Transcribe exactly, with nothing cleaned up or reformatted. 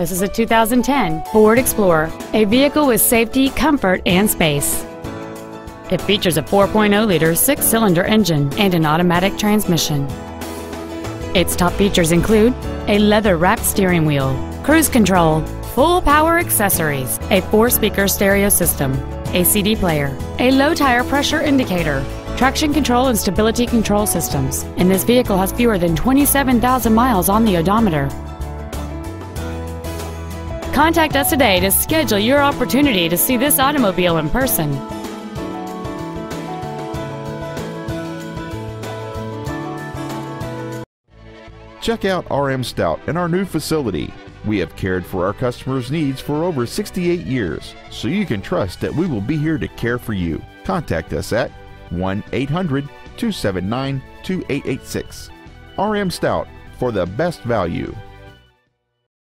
This is a two thousand ten Ford Explorer, a vehicle with safety, comfort, and space. It features a four point oh liter six-cylinder engine and an automatic transmission. Its top features include a leather-wrapped steering wheel, cruise control, full power accessories, a four-speaker stereo system, a C D player, a low tire pressure indicator, traction control and stability control systems, and this vehicle has fewer than twenty-seven thousand miles on the odometer. Contact us today to schedule your opportunity to see this automobile in person. Check out R M Stoudt and our new facility. We have cared for our customers' needs for over sixty-eight years, so you can trust that we will be here to care for you. Contact us at one eight hundred, two seven nine, two eight eight six. R M Stoudt, for the best value.